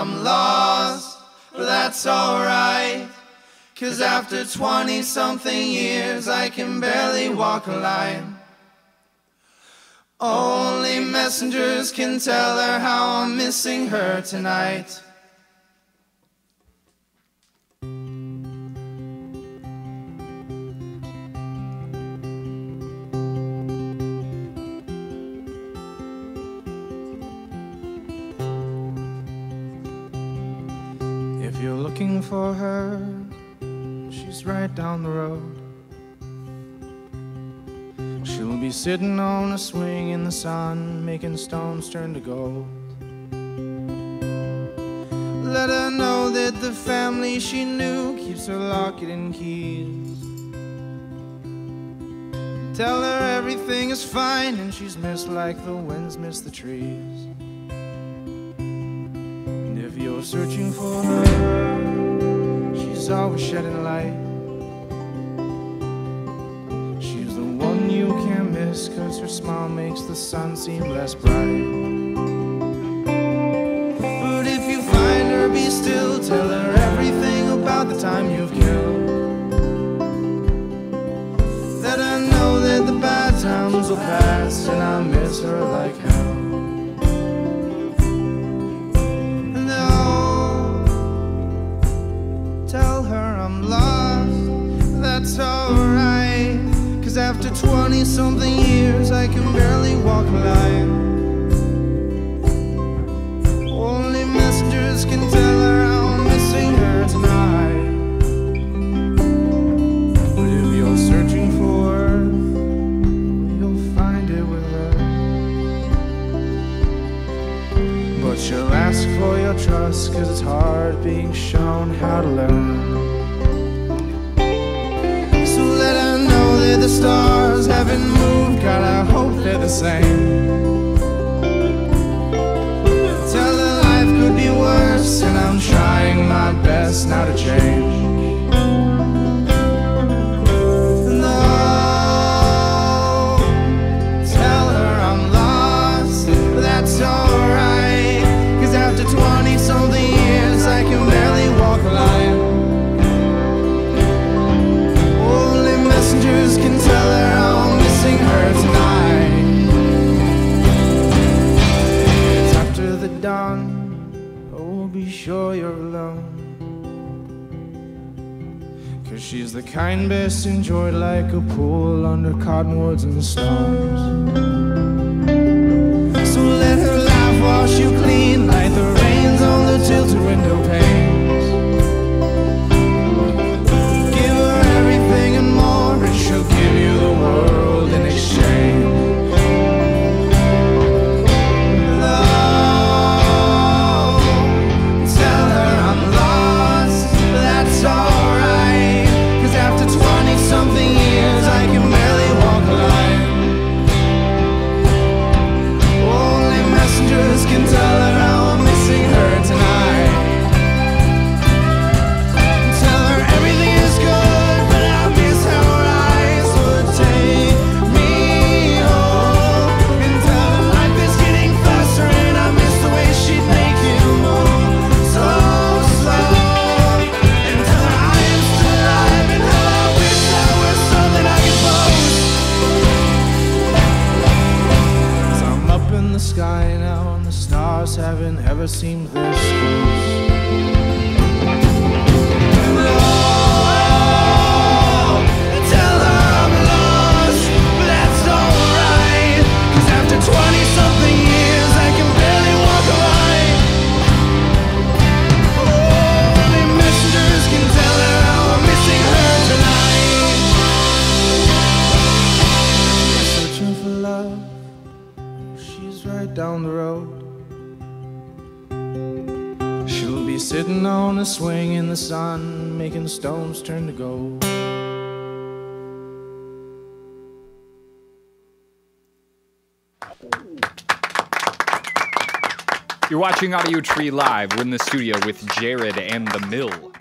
I'm lost, but that's alright, 'cause after 20-something years I can barely walk a line. Only messengers can tell her how I'm missing her tonight. If you're looking for her, she's right down the road. She'll be sitting on a swing in the sun, making stones turn to gold. Let her know that the family she knew keeps her locket and keys. Tell her everything is fine and she's missed like the winds miss the trees. You're searching for her, she's always shedding light. She's the one you can't miss, 'cause her smile makes the sun seem less bright. But if you find her, be still, tell her everything about the time you've killed. Let her know that the bad times will pass, and I miss her like hell. That's alright, 'cause after 20-something years I can barely walk a line. Only messengers can tell her I'm missing her tonight. But if you're searching for her, you'll find it with her. But she'll ask for your trust, 'cause it's hard being shown how to learn. The stars haven't moved, God, I hope they're the same. Tell her life could be worse, and I'm trying my best not to change. No, tell her I'm lost, that's alright, 'cause after 20-something years I can barely walk a line. Can tell her I'm missing her tonight. It's after the dawn, oh, be sure you're alone, 'cause she's the kind best enjoyed like a pool under cottonwoods and stars. So let her laugh, wash you clean, like the rains on the tilted window pane. She'll give you the world in exchange. Love, tell her I'm lost, that's alright, 'cause after 20-something years I can barely walk a line. Only messengers can tell her I'm missing her tonight. Tell her everything is good, haven't ever seemed this close. No, tell her I'm lost, but that's alright, 'cause after 20-something years I can barely walk a line. Only messengers can tell her how I'm missing her tonight. I'm searching for love, she's right down the road. Sitting on a swing in the sun, making stones turn to gold. You're watching Audiotree Live. We're in the studio with Jared and The Mill.